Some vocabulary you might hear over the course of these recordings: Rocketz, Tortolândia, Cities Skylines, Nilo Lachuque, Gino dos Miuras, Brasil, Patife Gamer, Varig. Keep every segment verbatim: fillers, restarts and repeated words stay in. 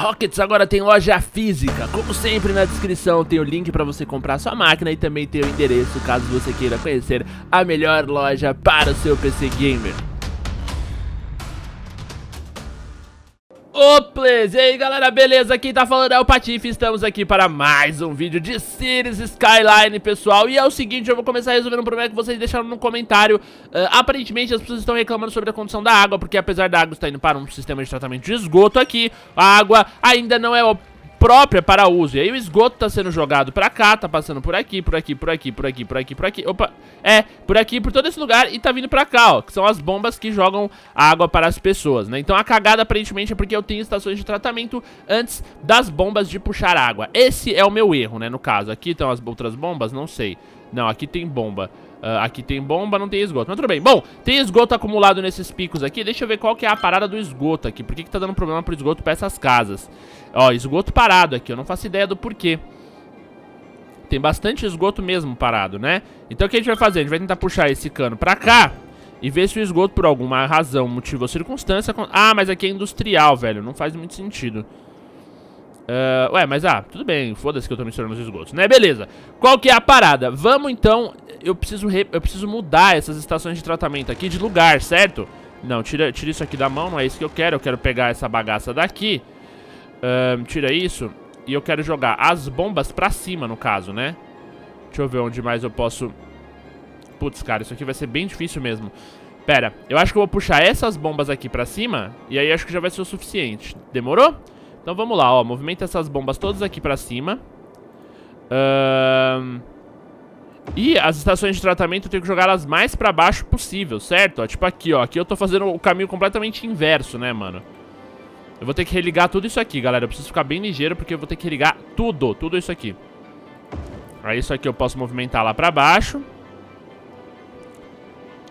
Rocketz agora tem loja física. Como sempre, na descrição tem o link para você comprar sua máquina e também tem o endereço caso você queira conhecer a melhor loja para o seu P C Gamer. Oples! E aí galera, beleza? Quem tá falando é o Patife, estamos aqui para mais um vídeo de Cities Skyline, pessoal. E é o seguinte, eu vou começar resolvendo um problema que vocês deixaram no comentário. uh, Aparentemente as pessoas estão reclamando sobre a condição da água, porque apesar da água estar indo para um sistema de tratamento de esgoto aqui, a água ainda não é própria para uso. E aí o esgoto tá sendo jogado pra cá, tá passando por aqui, por aqui, por aqui, por aqui, por aqui, por aqui. Opa, é, por aqui, por todo esse lugar e tá vindo pra cá, ó, que são as bombas que jogam água para as pessoas, né? Então a cagada aparentemente é porque eu tenho estações de tratamento antes das bombas de puxar água. Esse é o meu erro, né, no caso. Aqui estão as outras bombas, não sei. Não, aqui tem bomba. Uh, aqui tem bomba, não tem esgoto, mas tudo bem. Bom, tem esgoto acumulado nesses picos aqui. Deixa eu ver qual que é a parada do esgoto aqui. Por que que tá dando problema pro esgoto pra essas casas? Ó, esgoto parado aqui, eu não faço ideia do porquê. Tem bastante esgoto mesmo parado, né? Então o que a gente vai fazer? A gente vai tentar puxar esse cano pra cá e ver se o esgoto por alguma razão, motivo ou circunstância... Ah, mas aqui é industrial, velho, não faz muito sentido. Uh, ué, mas ah, tudo bem, foda-se que eu tô misturando os esgotos, né? Beleza, qual que é a parada? Vamos então, eu preciso, re... eu preciso mudar essas estações de tratamento aqui de lugar, certo? Não, tira, tira isso aqui da mão, não é isso que eu quero, eu quero pegar essa bagaça daqui. uh, Tira isso, e eu quero jogar as bombas pra cima no caso, né? Deixa eu ver onde mais eu posso... Putz, cara, isso aqui vai ser bem difícil mesmo. Pera, eu acho que eu vou puxar essas bombas aqui pra cima, e aí acho que já vai ser o suficiente, demorou? Então vamos lá, ó, movimenta essas bombas todas aqui pra cima. Ahn... E as estações de tratamento eu tenho que jogar elas mais pra baixo possível, certo? Ó, tipo aqui, ó, aqui eu tô fazendo o caminho completamente inverso, né, mano? Eu vou ter que religar tudo isso aqui, galera, eu preciso ficar bem ligeiro porque eu vou ter que religar tudo, tudo isso aqui. Aí isso aqui eu posso movimentar lá pra baixo.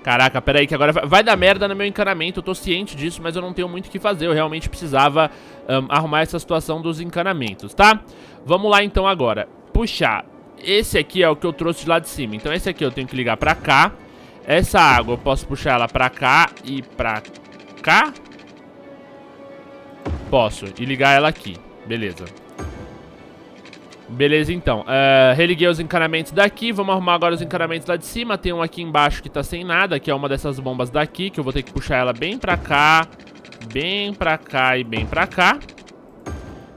Caraca, pera aí que agora vai, vai dar merda no meu encanamento, eu tô ciente disso, mas eu não tenho muito o que fazer, eu realmente precisava um, arrumar essa situação dos encanamentos, tá? Vamos lá então agora, puxar, esse aqui é o que eu trouxe de lá de cima, então esse aqui eu tenho que ligar pra cá, essa água eu posso puxar ela pra cá e pra cá? Posso, e ligar ela aqui, beleza. Beleza, então, uh, religuei os encanamentos daqui, vamos arrumar agora os encanamentos lá de cima. Tem um aqui embaixo que tá sem nada, que é uma dessas bombas daqui, que eu vou ter que puxar ela bem pra cá, bem pra cá e bem pra cá.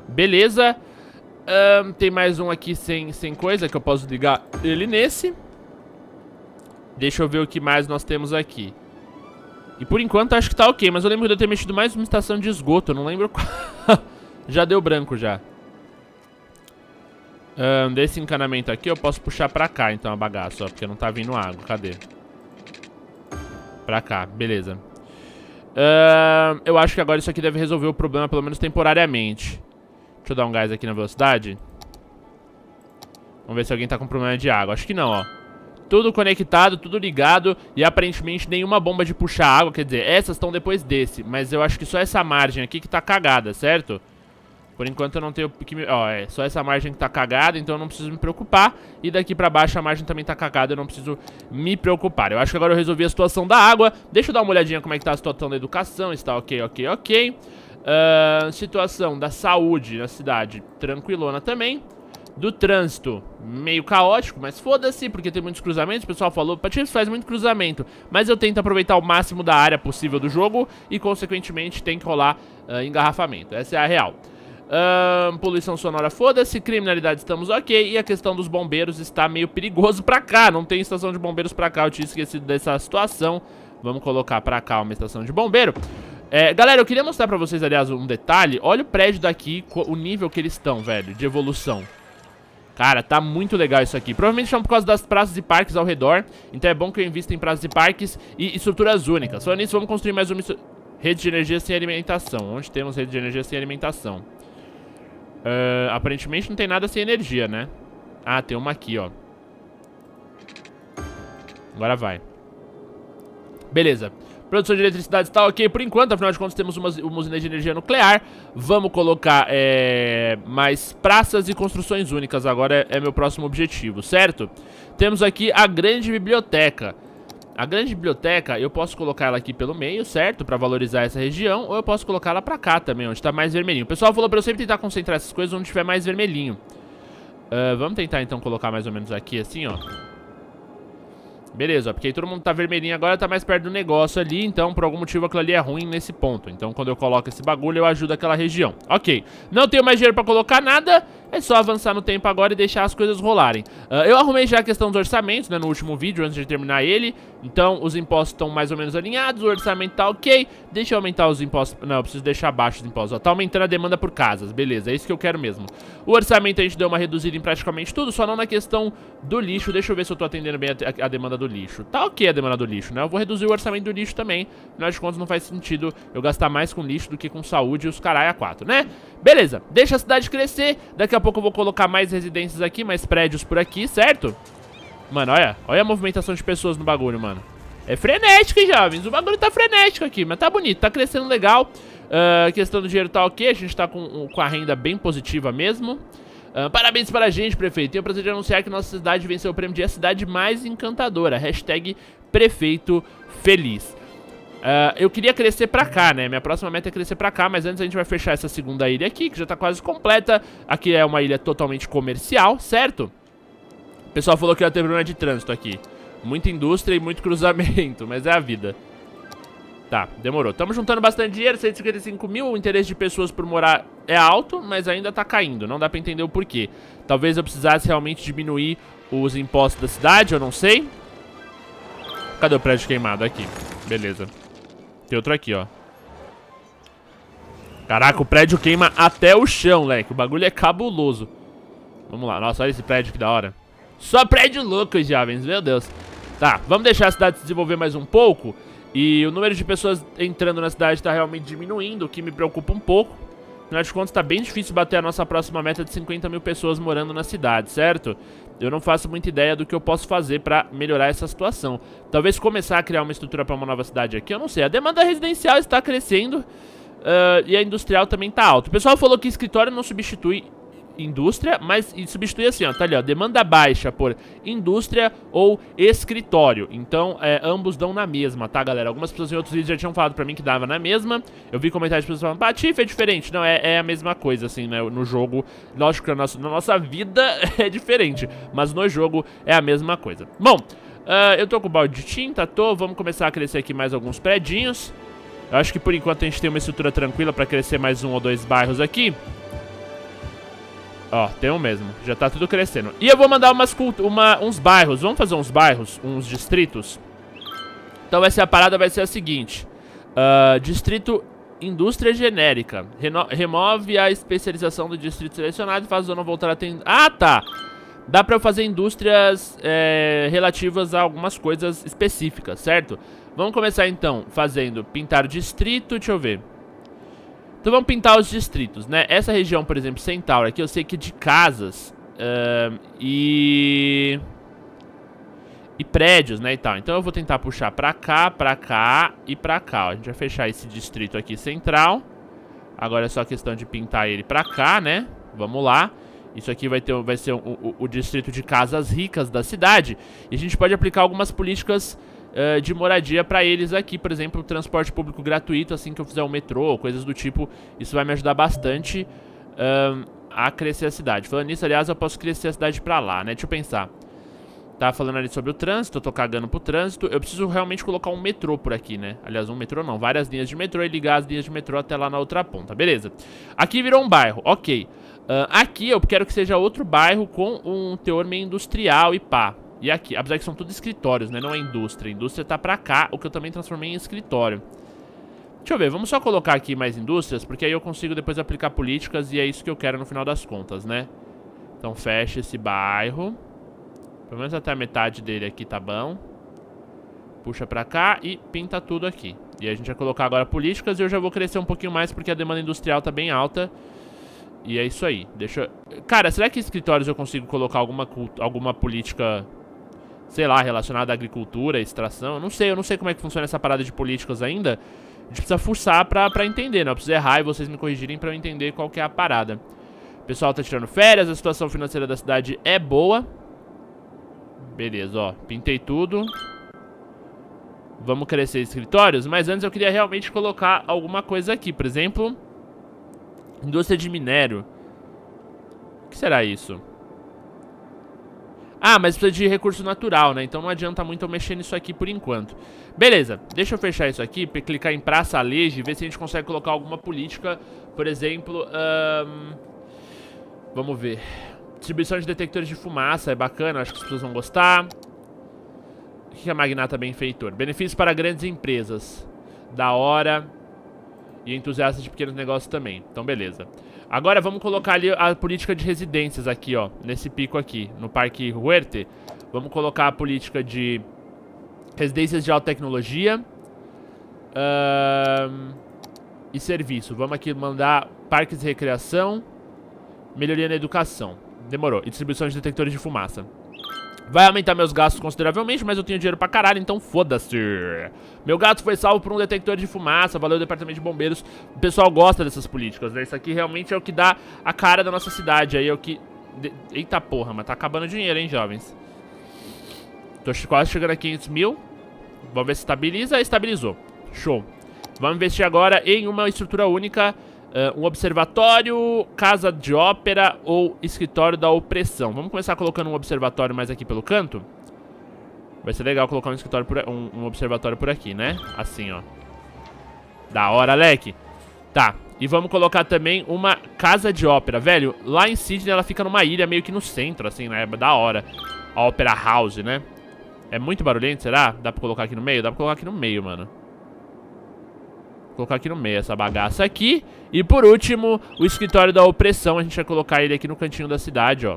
Beleza. uh, Tem mais um aqui sem, sem coisa, que eu posso ligar ele nesse. Deixa eu ver o que mais nós temos aqui. E por enquanto acho que tá ok, mas eu lembro de eu ter mexido mais uma estação de esgoto, eu não lembro qual. Já deu branco já. Um, desse encanamento aqui eu posso puxar pra cá então a bagaça, ó, porque não tá vindo água, cadê? Pra cá, beleza. um, Eu acho que agora isso aqui deve resolver o problema, pelo menos temporariamente. Deixa eu dar um gás aqui na velocidade. Vamos ver se alguém tá com problema de água, acho que não, ó. Tudo conectado, tudo ligado. E aparentemente nenhuma bomba de puxar água, quer dizer, essas estão depois desse. Mas eu acho que só essa margem aqui que tá cagada, certo? Por enquanto eu não tenho que me... Ó, é só essa margem que tá cagada, então eu não preciso me preocupar. E daqui pra baixo a margem também tá cagada, eu não preciso me preocupar. Eu acho que agora eu resolvi a situação da água. Deixa eu dar uma olhadinha como é que tá a situação da educação. Está ok, ok, ok. uh, Situação da saúde na cidade, tranquilona também. Do trânsito, meio caótico, mas foda-se, porque tem muitos cruzamentos. O pessoal falou, Patife faz muito cruzamento, mas eu tento aproveitar o máximo da área possível do jogo e consequentemente tem que rolar uh, engarrafamento, essa é a real. Um, poluição sonora, foda-se. Criminalidade, estamos ok. E a questão dos bombeiros está meio perigoso pra cá. Não tem estação de bombeiros pra cá, eu tinha esquecido dessa situação. Vamos colocar pra cá uma estação de bombeiro. é, Galera, eu queria mostrar pra vocês, aliás, um detalhe. Olha o prédio daqui, o nível que eles estão, velho, de evolução. Cara, tá muito legal isso aqui. Provavelmente são por causa das praças e parques ao redor. Então é bom que eu invista em praças e parques e estruturas únicas. Falando nisso, vamos construir mais uma rede de energia sem alimentação. Onde temos rede de energia sem alimentação? Uh, aparentemente não tem nada sem energia, né? Ah, tem uma aqui, ó. Agora vai. Beleza. Produção de eletricidade está ok por enquanto. Afinal de contas temos uma, uma usina de energia nuclear. Vamos colocar é, mais praças e construções únicas. Agora é, é meu próximo objetivo, certo? Temos aqui a grande biblioteca. A grande biblioteca, eu posso colocar ela aqui pelo meio, certo? Pra valorizar essa região. Ou eu posso colocar ela pra cá também, onde tá mais vermelhinho. O pessoal falou pra eu sempre tentar concentrar essas coisas onde tiver mais vermelhinho. Uh, vamos tentar então colocar mais ou menos aqui, assim, ó. Beleza, ó, porque aí todo mundo tá vermelhinho agora, tá mais perto do negócio ali. Então, por algum motivo, aquilo ali é ruim nesse ponto. Então, quando eu coloco esse bagulho, eu ajudo aquela região. Ok, não tenho mais dinheiro pra colocar nada. É só avançar no tempo agora e deixar as coisas rolarem. uh, Eu arrumei já a questão dos orçamentos, né, no último vídeo, antes de terminar ele. Então, os impostos estão mais ou menos alinhados, o orçamento tá ok. Deixa eu aumentar os impostos. Não, eu preciso deixar baixo os impostos, ó. Tá aumentando a demanda por casas, beleza, é isso que eu quero mesmo. O orçamento a gente deu uma reduzida em praticamente tudo, só não na questão do lixo. Deixa eu ver se eu tô atendendo bem a, a, a demanda do lixo. Tá ok a demanda do lixo, né? Eu vou reduzir o orçamento do lixo também. Afinal de contas, não faz sentido eu gastar mais com lixo do que com saúde e os caralho a quatro, né? Beleza, deixa a cidade crescer. Daqui a Daqui a pouco eu vou colocar mais residências aqui, mais prédios por aqui, certo? Mano, olha, olha a movimentação de pessoas no bagulho, mano. É frenético, hein, jovens? O bagulho tá frenético aqui, mas tá bonito, tá crescendo legal. uh, Questão do dinheiro tá ok, a gente tá com, com a renda bem positiva mesmo. uh, Parabéns para a gente, prefeito. Tenho o prazer de anunciar que nossa cidade venceu o prêmio de a cidade mais encantadora. Hashtag prefeito feliz. Uh, eu queria crescer pra cá, né? Minha próxima meta é crescer pra cá, mas antes a gente vai fechar essa segunda ilha aqui, que já tá quase completa. Aqui é uma ilha totalmente comercial, certo? O pessoal falou que ia ter problema de trânsito aqui. Muita indústria e muito cruzamento, mas é a vida. Tá, demorou. Estamos juntando bastante dinheiro, cento e cinquenta e cinco mil. O interesse de pessoas por morar é alto, mas ainda tá caindo, não dá pra entender o porquê. Talvez eu precisasse realmente diminuir os impostos da cidade, eu não sei. Cadê o prédio queimado? Aqui, beleza. Tem outro aqui, ó. Caraca, o prédio queima até o chão, leque. O bagulho é cabuloso. Vamos lá. Nossa, olha esse prédio, que da hora. Só prédio louco, jovens. Meu Deus. Tá, vamos deixar a cidade se desenvolver mais um pouco. E o número de pessoas entrando na cidade tá realmente diminuindo, o que me preocupa um pouco. Afinal de contas, tá bem difícil bater a nossa próxima meta de cinquenta mil pessoas morando na cidade, certo? Eu não faço muita ideia do que eu posso fazer pra melhorar essa situação. Talvez começar a criar uma estrutura pra uma nova cidade aqui, eu não sei. A demanda residencial está crescendo, uh, e a industrial também tá alta. O pessoal falou que escritório não substitui indústria, mas substitui assim, ó, tá ali, ó, demanda baixa por indústria ou escritório. Então, é, ambos dão na mesma, tá, galera? Algumas pessoas em outros vídeos já tinham falado pra mim que dava na mesma. Eu vi comentários de pessoas falando, Patife, é diferente. Não, é, é a mesma coisa, assim, né, no jogo. Lógico que na nossa, na nossa vida é diferente, mas no jogo é a mesma coisa. Bom, uh, eu tô com o balde de tinta, tô, vamos começar a crescer aqui mais alguns prédinhos. Eu acho que por enquanto a gente tem uma estrutura tranquila pra crescer mais um ou dois bairros aqui. Ó, tem um mesmo, já tá tudo crescendo. E eu vou mandar umas cultu uma, uns bairros. Vamos fazer uns bairros, uns distritos. Então vai ser a parada, vai ser a seguinte. uh, Distrito Indústria Genérica. Reno Remove a especialização do distrito selecionado e faz o dono voltar a ter... Ah, tá! Dá pra eu fazer indústrias é, relativas a algumas coisas específicas, certo? Vamos começar então fazendo pintar distrito, deixa eu ver. Então vamos pintar os distritos, né? Essa região, por exemplo, Centauro aqui, eu sei que é de casas uh, e... e prédios, né, e tal. Então eu vou tentar puxar pra cá, pra cá e pra cá, ó. A gente vai fechar esse distrito aqui central. Agora é só questão de pintar ele pra cá, né? Vamos lá. Isso aqui vai, ter, vai ser o, o, o distrito de casas ricas da cidade. E a gente pode aplicar algumas políticas... Uh, de moradia pra eles aqui, por exemplo, transporte público gratuito, assim que eu fizer um metrô, coisas do tipo. Isso vai me ajudar bastante uh, a crescer a cidade. Falando nisso, aliás, eu posso crescer a cidade pra lá, né? Deixa eu pensar. Tava falando ali sobre o trânsito, eu tô cagando pro trânsito. Eu preciso realmente colocar um metrô por aqui, né? Aliás, um metrô não, várias linhas de metrô e ligar as linhas de metrô até lá na outra ponta, beleza. Aqui virou um bairro, ok. uh, Aqui eu quero que seja outro bairro com um teor meio industrial e pá. E aqui, apesar que são tudo escritórios, né? Não é indústria. A indústria tá pra cá, o que eu também transformei em escritório. Deixa eu ver, vamos só colocar aqui mais indústrias, porque aí eu consigo depois aplicar políticas e é isso que eu quero no final das contas, né? Então fecha esse bairro. Pelo menos até a metade dele aqui tá bom. Puxa pra cá e pinta tudo aqui. E a gente vai colocar agora políticas e eu já vou crescer um pouquinho mais porque a demanda industrial tá bem alta. E é isso aí. Deixa eu... Cara, será que em escritórios eu consigo colocar alguma, cult... alguma política... sei lá, relacionado à agricultura, extração. Eu não sei, eu não sei como é que funciona essa parada de políticas ainda. A gente precisa fuçar pra, pra entender, né? Eu preciso errar e vocês me corrigirem pra eu entender qual que é a parada. O pessoal tá tirando férias, a situação financeira da cidade é boa. Beleza, ó, pintei tudo. Vamos crescer escritórios, mas antes eu queria realmente colocar alguma coisa aqui. Por exemplo, indústria de minério. O que será isso? Ah, mas precisa de recurso natural, né? Então não adianta muito eu mexer nisso aqui por enquanto. Beleza, deixa eu fechar isso aqui, clicar em Praça Alegre e ver se a gente consegue colocar alguma política. Por exemplo, hum, vamos ver. Distribuição de detectores de fumaça é bacana, acho que as pessoas vão gostar. O que é magnata benfeitor? Benefícios para grandes empresas. Da hora. E entusiastas de pequenos negócios também. Então, beleza. Agora vamos colocar ali a política de residências aqui, ó. Nesse pico aqui, no Parque Huerte. Vamos colocar a política de residências de alta tecnologia. Ahn... E serviço. Vamos aqui mandar parques de recreação. Melhoria na educação. Demorou. E distribuição de detectores de fumaça. Vai aumentar meus gastos consideravelmente, mas eu tenho dinheiro pra caralho, então foda-se. Meu gato foi salvo por um detector de fumaça, valeu o departamento de bombeiros. O pessoal gosta dessas políticas, né? Isso aqui realmente é o que dá a cara da nossa cidade, aí é o que... De... Eita porra, mas tá acabando o dinheiro, hein, jovens. Tô quase chegando a quinhentos mil. Vamos ver se estabiliza. Estabilizou. Show. Vamos investir agora em uma estrutura única... Uh, um observatório, casa de ópera ou escritório da opressão. Vamos começar colocando um observatório mais aqui pelo canto. Vai ser legal colocar um, escritório por, um, um observatório por aqui, né? Assim, ó. Da hora, leque. Tá, e vamos colocar também uma casa de ópera. Velho, lá em Sydney ela fica numa ilha meio que no centro, assim, né? Da hora. A Opera House, né? É muito barulhento, será? Dá pra colocar aqui no meio? Dá pra colocar aqui no meio, mano. Colocar aqui no meio essa bagaça aqui. E por último, o escritório da opressão. A gente vai colocar ele aqui no cantinho da cidade, ó.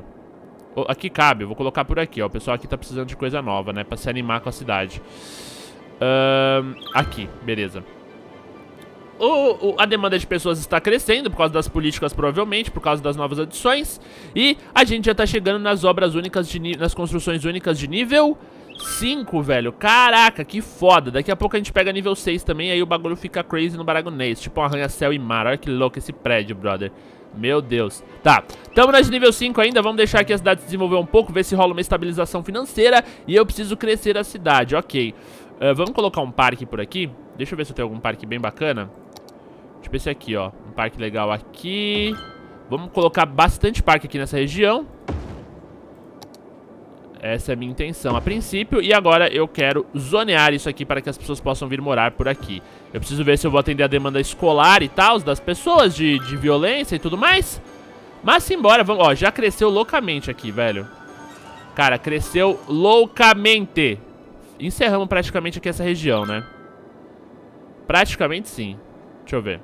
Aqui cabe, eu vou colocar por aqui, ó. O pessoal aqui tá precisando de coisa nova, né? Pra se animar com a cidade. um, Aqui, beleza. O, o, a demanda de pessoas está crescendo por causa das políticas, provavelmente, por causa das novas adições. E a gente já tá chegando nas obras únicas, de nas construções únicas de nível... cinco, velho, caraca, que foda. Daqui a pouco a gente pega nível seis também. Aí o bagulho fica crazy no Baragunês. Tipo um arranha-céu e mar, olha que louco esse prédio, brother. Meu Deus. Tá, tamo nas nível cinco ainda, vamos deixar aqui a cidade se desenvolver um pouco. Ver se rola uma estabilização financeira. E eu preciso crescer a cidade, ok. uh, Vamos colocar um parque por aqui. Deixa eu ver se eu tenho algum parque bem bacana. Tipo esse aqui, ó, um parque legal aqui. Vamos colocar bastante parque aqui nessa região. Essa é a minha intenção a princípio. E agora eu quero zonear isso aqui para que as pessoas possam vir morar por aqui. Eu preciso ver se eu vou atender a demanda escolar e tal, das pessoas, de, de violência e tudo mais. Mas simbora, vamos. Ó, já cresceu loucamente aqui, velho. Cara, cresceu loucamente. Encerramos praticamente aqui essa região, né? Praticamente sim. Deixa eu ver.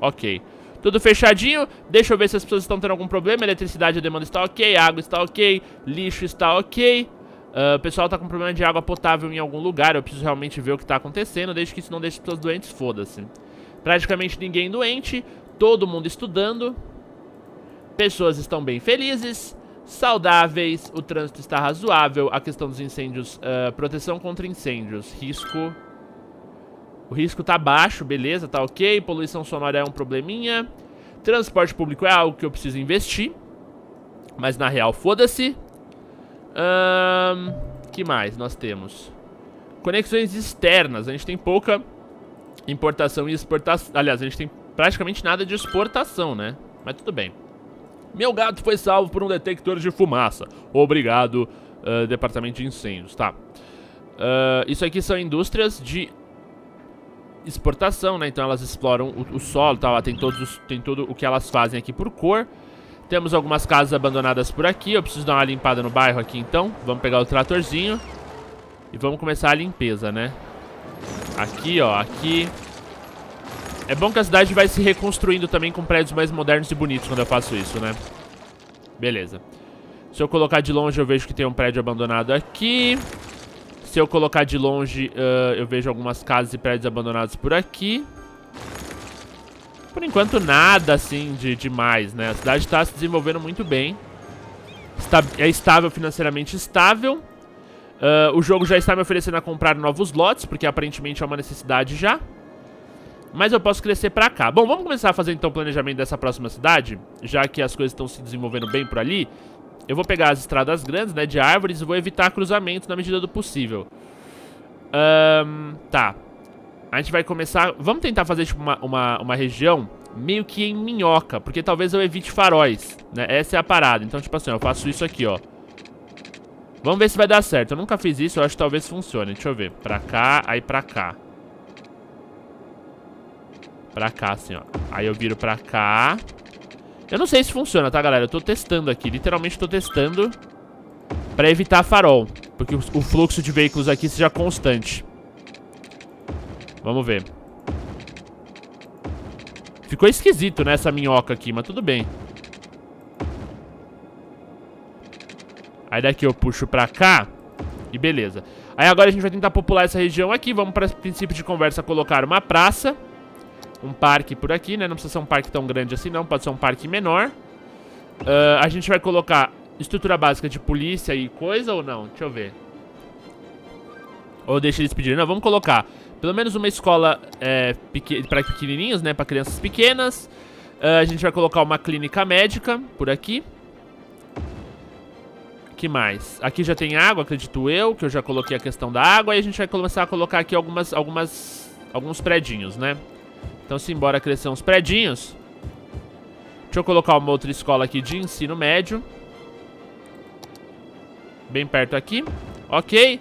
Ok. Tudo fechadinho, deixa eu ver se as pessoas estão tendo algum problema. Eletricidade, a demanda está ok, água está ok, lixo está ok. uh, O pessoal está com problema de água potável em algum lugar, eu preciso realmente ver o que está acontecendo. Desde que isso não deixe as pessoas doentes, foda-se. Praticamente ninguém doente, todo mundo estudando. Pessoas estão bem felizes, saudáveis, o trânsito está razoável. A questão dos incêndios, uh, proteção contra incêndios, risco... O risco tá baixo, beleza, tá ok. Poluição sonora é um probleminha. Transporte público é algo que eu preciso investir, mas na real, foda-se. Ahn, que mais nós temos? Conexões externas, a gente tem pouca importação e exportação. Aliás, a gente tem praticamente nada de exportação, né? Mas tudo bem. Meu gato foi salvo por um detector de fumaça. Obrigado, uh, departamento de incêndios, tá. uh, Isso aqui são indústrias de... exportação, né? Então elas exploram o, o solo e tal. Tem, todos os, tem tudo o que elas fazem aqui por cor. Temos algumas casas abandonadas por aqui. Eu preciso dar uma limpada no bairro aqui, então. Vamos pegar o tratorzinho. E vamos começar a limpeza, né? Aqui, ó. Aqui. É bom que a cidade vai se reconstruindo também com prédios mais modernos e bonitos quando eu faço isso, né? Beleza. Se eu colocar de longe, eu vejo que tem um prédio abandonado aqui. Se eu colocar de longe, uh, eu vejo algumas casas e prédios abandonados por aqui. Por enquanto, nada assim de demais, né? A cidade está se desenvolvendo muito bem. Está, é estável, financeiramente estável. Uh, o jogo já está me oferecendo a comprar novos lotes, porque aparentemente é uma necessidade já. Mas eu posso crescer pra cá. Bom, vamos começar a fazer então o planejamento dessa próxima cidade, já que as coisas estão se desenvolvendo bem por ali. Eu vou pegar as estradas grandes, né, de árvores, e vou evitar cruzamentos na medida do possível. Um, tá. A gente vai começar... Vamos tentar fazer tipo, uma, uma, uma região meio que em minhoca, porque talvez eu evite faróis, né? Essa é a parada. Então, tipo assim, eu faço isso aqui, ó. Vamos ver se vai dar certo. Eu nunca fiz isso, eu acho que talvez funcione. Deixa eu ver. Pra cá, aí pra cá. Pra cá, assim, ó. Aí eu viro pra cá. Eu não sei se funciona, tá, galera? Eu tô testando aqui. Literalmente tô testando pra evitar farol, porque o, o fluxo de veículos aqui seja constante. Vamos ver. Ficou esquisito, né, essa minhoca aqui, mas tudo bem. Aí daqui eu puxo pra cá e beleza. Aí agora a gente vai tentar popular essa região aqui. Vamos para princípio de conversa colocar uma praça, um parque por aqui, né? Não precisa ser um parque tão grande assim, não. Pode ser um parque menor. uh, A gente vai colocar estrutura básica de polícia e coisa ou não? Deixa eu ver. Ou deixa eles pedirem. Não, vamos colocar pelo menos uma escola é, pequ... para pequenininhos, né? Para crianças pequenas. Uh, a gente vai colocar uma clínica médica por aqui. Que mais? Aqui já tem água, acredito eu, que eu já coloquei a questão da água. E a gente vai começar a colocar aqui algumas, algumas, alguns predinhos, né? Então, se embora crescer uns predinhos... Deixa eu colocar uma outra escola aqui de ensino médio. Bem perto aqui. Ok.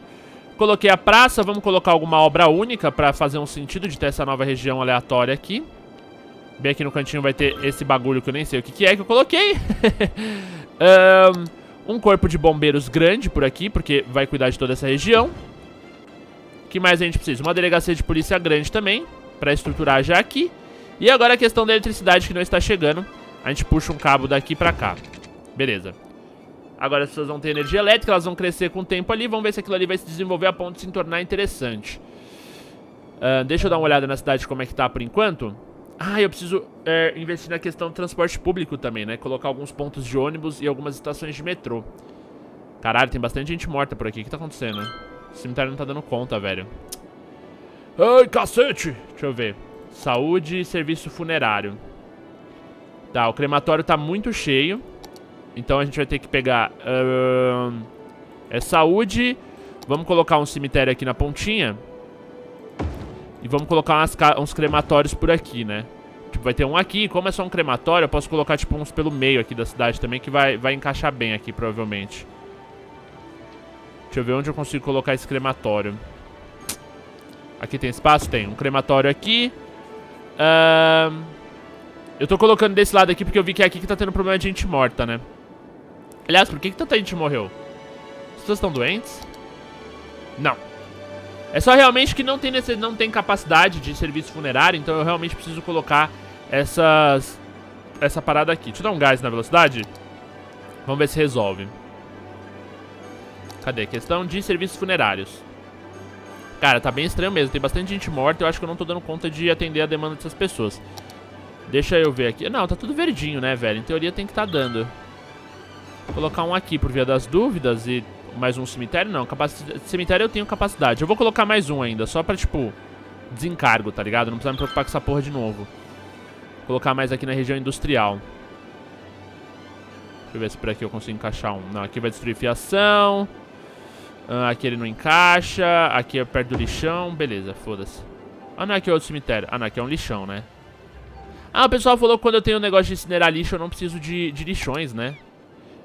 Coloquei a praça, vamos colocar alguma obra única pra fazer um sentido de ter essa nova região aleatória aqui. Bem aqui no cantinho vai ter esse bagulho que eu nem sei o que, que é que eu coloquei. Um corpo de bombeiros grande por aqui, porque vai cuidar de toda essa região. O que mais a gente precisa? Uma delegacia de polícia grande também, pra estruturar já aqui. E agora a questão da eletricidade que não está chegando. A gente puxa um cabo daqui pra cá. Beleza. Agora as pessoas vão ter energia elétrica, elas vão crescer com o tempo ali. Vamos ver se aquilo ali vai se desenvolver a ponto de se tornar interessante. uh, Deixa eu dar uma olhada na cidade como é que tá por enquanto. Ah, eu preciso é, investir na questão do transporte público também, né? Colocar alguns pontos de ônibus e algumas estações de metrô. Caralho, tem bastante gente morta por aqui. O que tá acontecendo? O cemitério não tá dando conta, velho. Ai, cacete! Deixa eu ver. Saúde e serviço funerário. Tá, o crematório tá muito cheio. Então a gente vai ter que pegar... Uh, é saúde. Vamos colocar um cemitério aqui na pontinha. E vamos colocar umas, uns crematórios por aqui, né? Tipo, vai ter um aqui. Como é só um crematório, eu posso colocar tipo uns pelo meio aqui da cidade também, que vai, vai encaixar bem aqui, provavelmente. Deixa eu ver onde eu consigo colocar esse crematório. Aqui tem espaço? Tem. Um crematório aqui. Uh, eu tô colocando desse lado aqui porque eu vi que é aqui que tá tendo problema de gente morta, né? Aliás, por que que tanta gente morreu? As pessoas estão doentes? Não. É só realmente que não tem, necess... não tem capacidade de serviço funerário, então eu realmente preciso colocar essas... essa parada aqui. Deixa eu dar um gás na velocidade. Vamos ver se resolve. Cadê? Questão de serviços funerários. Cara, tá bem estranho mesmo. Tem bastante gente morta. Eu acho que eu não tô dando conta de atender a demanda dessas pessoas. Deixa eu ver aqui. Não, tá tudo verdinho, né, velho? Em teoria tem que tá dando. Vou colocar um aqui por via das dúvidas e mais um cemitério. Não, capacidade... cemitério eu tenho capacidade. Eu vou colocar mais um ainda, só pra, tipo, desencargo, tá ligado? Não precisa me preocupar com essa porra de novo. Vou colocar mais aqui na região industrial. Deixa eu ver se por aqui eu consigo encaixar um. Não, aqui vai destruir fiação. Aqui ele não encaixa. Aqui é perto do lixão. Beleza, foda-se. Ah, não, aqui é outro cemitério. Ah, não, aqui é um lixão, né? Ah, o pessoal falou que quando eu tenho um negócio de incinerar lixo eu não preciso de, de lixões, né?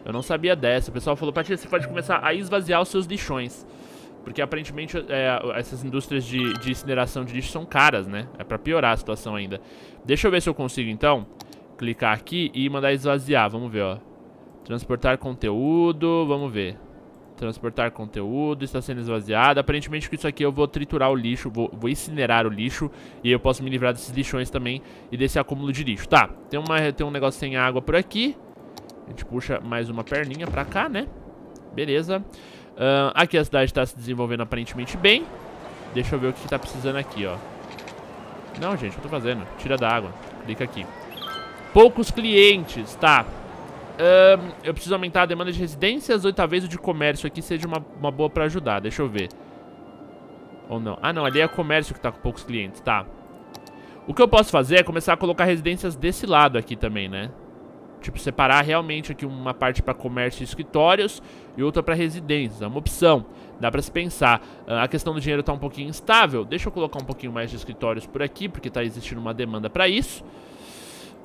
Eu não sabia dessa. O pessoal falou, Patife, você pode começar a esvaziar os seus lixões. Porque aparentemente é, essas indústrias de, de incineração de lixo são caras, né? É pra piorar a situação ainda. Deixa eu ver se eu consigo, então, clicar aqui e mandar esvaziar. Vamos ver, ó. Transportar conteúdo. Vamos ver. Transportar conteúdo, está sendo esvaziado. Aparentemente com isso aqui eu vou triturar o lixo, vou, vou incinerar o lixo. E aí eu posso me livrar desses lixões também e desse acúmulo de lixo. Tá, tem, uma, tem um negócio sem água por aqui. A gente puxa mais uma perninha pra cá, né? Beleza. uh, Aqui a cidade tá se desenvolvendo aparentemente bem. Deixa eu ver o que tá precisando aqui, ó. Não, gente, o que eu tô fazendo? Tira da água, clica aqui. Poucos clientes, tá. Um, eu preciso aumentar a demanda de residências ou talvez o de comércio aqui seja uma, uma boa pra ajudar. Deixa eu ver. Ou não. Ah, não. Ali é comércio que tá com poucos clientes. Tá. O que eu posso fazer é começar a colocar residências desse lado aqui também, né? Tipo, separar realmente aqui uma parte para comércio e escritórios e outra para residências. É uma opção, dá para se pensar. A questão do dinheiro tá um pouquinho instável. Deixa eu colocar um pouquinho mais de escritórios por aqui, porque tá existindo uma demanda para isso.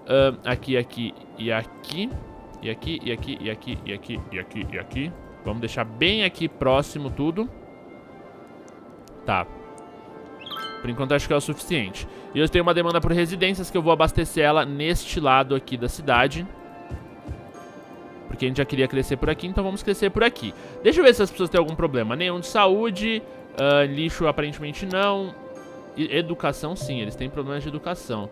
Uh, aqui, aqui e aqui. E aqui, e aqui, e aqui, e aqui, e aqui, e aqui. Vamos deixar bem aqui próximo tudo. Tá. Por enquanto acho que é o suficiente. E eu tenho uma demanda por residências que eu vou abastecer ela neste lado aqui da cidade. Porque a gente já queria crescer por aqui, então vamos crescer por aqui. Deixa eu ver se as pessoas têm algum problema. Nenhum de saúde, uh, lixo aparentemente não. E educação sim, eles têm problemas de educação.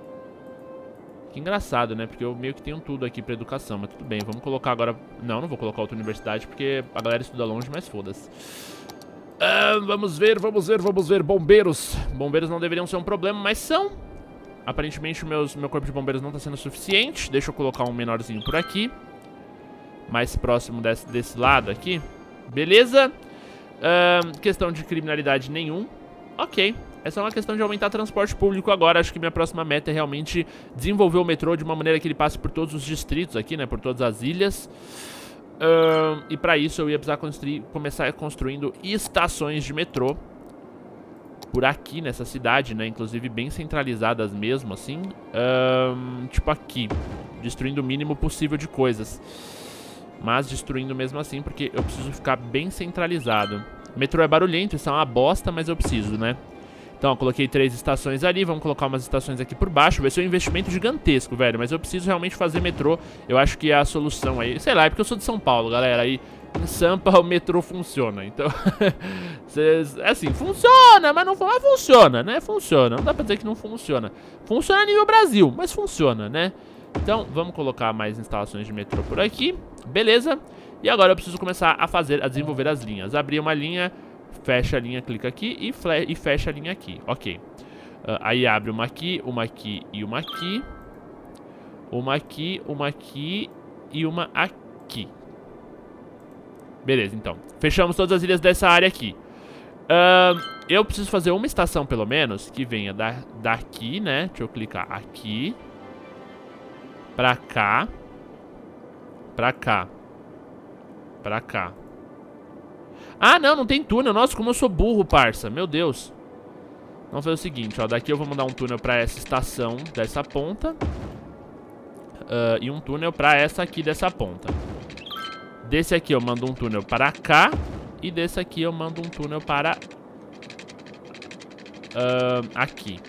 Que engraçado, né? Porque eu meio que tenho tudo aqui pra educação, mas tudo bem. Vamos colocar agora... Não, não vou colocar outra universidade, porque a galera estuda longe, mas foda-se. Ah, vamos ver, vamos ver, vamos ver. Bombeiros. Bombeiros não deveriam ser um problema, mas são. Aparentemente, o meus, meu corpo de bombeiros não tá sendo suficiente. Deixa eu colocar um menorzinho por aqui. Mais próximo desse, desse lado aqui. Beleza. Ah, questão de criminalidade nenhum. Ok. Essa é uma questão de aumentar transporte público agora. Acho que minha próxima meta é realmente desenvolver o metrô de uma maneira que ele passe por todos os distritos aqui, né? Por todas as ilhas. Uh, e pra isso eu ia precisar construir, começar construindo estações de metrô por aqui nessa cidade, né? Inclusive bem centralizadas mesmo, assim. Uh, tipo aqui. Destruindo o mínimo possível de coisas. Mas destruindo mesmo assim, porque eu preciso ficar bem centralizado. O metrô é barulhento, isso é uma bosta, mas eu preciso, né? Então, ó, coloquei três estações ali, vamos colocar umas estações aqui por baixo. Vai ser um investimento gigantesco, velho, mas eu preciso realmente fazer metrô. Eu acho que é a solução aí, sei lá, é porque eu sou de São Paulo, galera, aí em Sampa o metrô funciona. Então, cês, assim, funciona, mas não mas funciona, né, funciona, não dá pra dizer que não funciona. Funciona a nível Brasil, mas funciona, né. Então, vamos colocar mais instalações de metrô por aqui, beleza. E agora eu preciso começar a fazer, a desenvolver as linhas. Abrir uma linha... Fecha a linha, clica aqui e, e fecha a linha aqui, ok. uh, Aí abre uma aqui, uma aqui e uma aqui. Uma aqui, uma aqui e uma aqui. Beleza, então. Fechamos todas as ilhas dessa área aqui. uh, Eu preciso fazer uma estação pelo menos que venha da, daqui, né. Deixa eu clicar aqui. Pra cá. Pra cá. Pra cá. Ah, não, não tem túnel. Nossa, como eu sou burro, parça. Meu Deus. Vamos fazer o seguinte, ó. Daqui eu vou mandar um túnel pra essa estação dessa ponta. Uh, e um túnel pra essa aqui dessa ponta. Desse aqui eu mando um túnel para cá. E desse aqui eu mando um túnel para... Uh, aqui.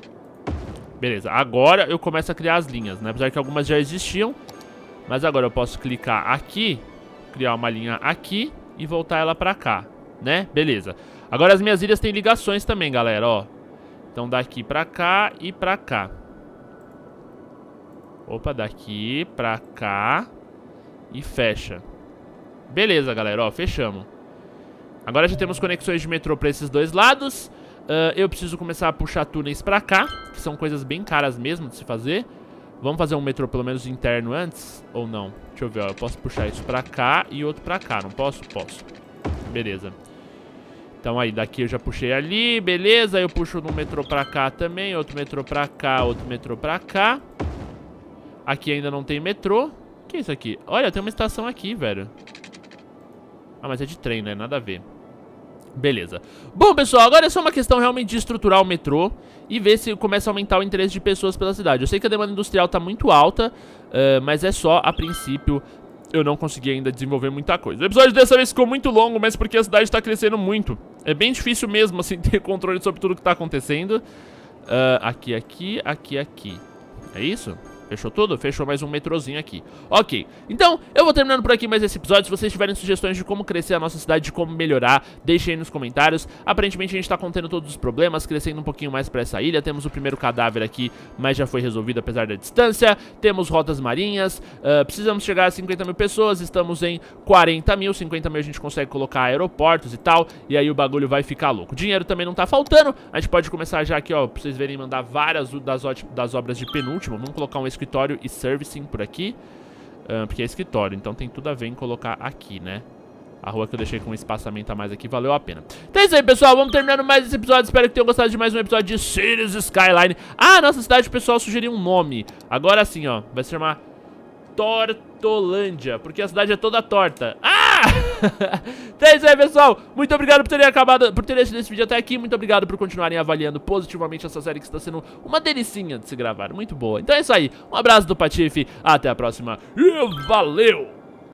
Beleza. Agora eu começo a criar as linhas, né? Apesar que algumas já existiam. Mas agora eu posso clicar aqui. Criar uma linha aqui. E voltar ela pra cá, né? Beleza. Agora as minhas ilhas têm ligações também, galera, ó. Então daqui pra cá e pra cá. Opa, daqui pra cá. E fecha. Beleza, galera, ó, fechamos. Agora já temos conexões de metrô pra esses dois lados. uh, Eu preciso começar a puxar túneis pra cá, que são coisas bem caras mesmo de se fazer. Vamos fazer um metrô pelo menos interno antes? Ou não? Deixa eu ver, ó. Eu posso puxar isso pra cá e outro pra cá, não posso? Posso. Beleza. Então aí, daqui eu já puxei ali, beleza. Eu puxo um metrô pra cá também. Outro metrô pra cá, outro metrô pra cá. Aqui ainda não tem metrô. O que é isso aqui? Olha, tem uma estação aqui, velho. Ah, mas é de trem, né? Nada a ver. Beleza. Bom, pessoal, agora é só uma questão realmente de estruturar o metrô e ver se começa a aumentar o interesse de pessoas pela cidade. Eu sei que a demanda industrial tá muito alta, uh, mas é só, a princípio, eu não consegui ainda desenvolver muita coisa. O episódio dessa vez ficou muito longo, mas porque a cidade tá crescendo muito. É bem difícil mesmo, assim, ter controle sobre tudo que tá acontecendo. uh, Aqui, aqui, aqui, aqui. É isso? Fechou tudo? Fechou mais um metrozinho aqui. Ok, então eu vou terminando por aqui mais esse episódio. Se vocês tiverem sugestões de como crescer a nossa cidade, de como melhorar, deixem aí nos comentários. Aparentemente a gente tá contendo todos os problemas, crescendo um pouquinho mais pra essa ilha. Temos o primeiro cadáver aqui, mas já foi resolvido apesar da distância. Temos rotas marinhas. uh, Precisamos chegar a cinquenta mil pessoas. Estamos em quarenta mil. cinquenta mil a gente consegue colocar aeroportos e tal. E aí o bagulho vai ficar louco. Dinheiro também não tá faltando. A gente pode começar já aqui, ó, pra vocês verem, mandar várias das, das obras de penúltimo. Vamos colocar um escritório e servicing por aqui, uh, porque é escritório, então tem tudo a ver em colocar aqui, né? A rua que eu deixei com um espaçamento a mais aqui valeu a pena. Então é isso aí, pessoal, vamos terminando mais esse episódio. Espero que tenham gostado de mais um episódio de Cities Skyline. Ah, nossa cidade, o pessoal sugeriu um nome. Agora sim, ó, vai se chamar Tortolândia, porque a cidade é toda torta. Ah! Então é isso aí, pessoal. Muito obrigado por terem acabado, por terem assistido esse vídeo até aqui. Muito obrigado por continuarem avaliando positivamente essa série que está sendo uma delicinha de se gravar. Muito boa. Então é isso aí. Um abraço do Patife. Até a próxima. E valeu!